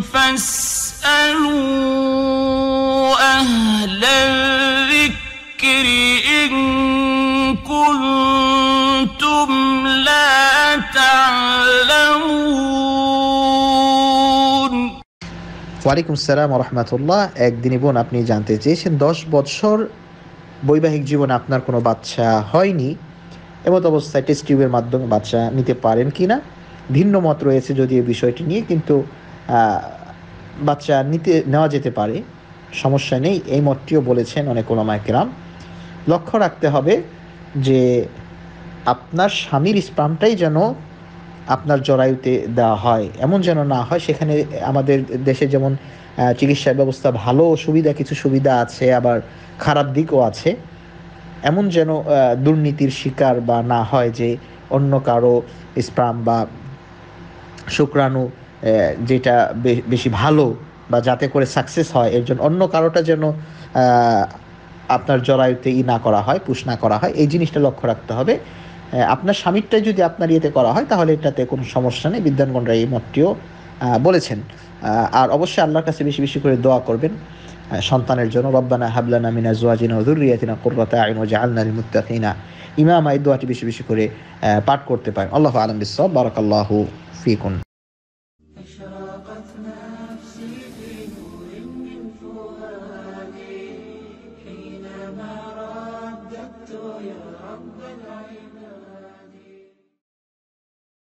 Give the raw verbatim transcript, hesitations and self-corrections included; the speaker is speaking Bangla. فاسألوا أهل الذكر إن كنتم لا تعلمون ওয়ালাইকুম আসসালাম ওয়া রাহমাতুল্লাহ। একদিন বোন আপনি জানতে চেয়েছেন দশ বছর বৈবাহিক জীবন আপনার কোনো বাচ্চা হয়নি, এমত অবস্থায় টেস্ট টিউবের মাধ্যমে বাচ্চা নিতে পারেন কিনা ভিন্ন মত রয়েছে যদি এই বিষয়টি নিয়ে, কিন্তু বাচ্চা নিতে নেওয়া যেতে পারে, সমস্যা নেই, এই মতটিও বলেছেন অনেক ওলামায়ে কেরাম। লক্ষ্য রাখতে হবে যে আপনার স্বামীর স্পামটাই যেন আপনার জরায়ুতে দেওয়া হয় এমন যেন না হয়। সেখানে আমাদের দেশে যেমন চিকিৎসা ব্যবস্থা ভালো, সুবিধা কিছু সুবিধা আছে, আবার খারাপ দিকও আছে, এমন যেন দুর্নীতির শিকার বা না হয় যে অন্য কারো স্পাম বা শুক্রাণু যেটা বেশি ভালো বা যাতে করে সাকসেস হয় এর জন্য অন্য কারোটা যেন আপনার জরায়ুতে ই না করা হয়, পুশ না করা হয়, এই জিনিসটা লক্ষ্য রাখতে হবে। আপনার স্বামীরটাই যদি আপনার ইয়েতে করা হয় তাহলে এটাতে কোনো সমস্যা নেই, বিদ্যানগণরা এই মতটিও বলেছেন। আর অবশ্যই আল্লাহর কাছে বেশি বেশি করে দোয়া করবেন সন্তানের জন্য। রব্বানা হাবলানা মিন আজওয়াজিনা ওয়া যুররিয়াতিনা কুররাতা আয়ুন ওয়াজআলনা লিল মুত্তাকিনা ইমামা, এই দোয়াটি বেশি বেশি করে পাঠ করতে পারেন। আল্লাহু আ'লাম বিস-সাওয়াব। বারাকাল্লাহু ফিকুম।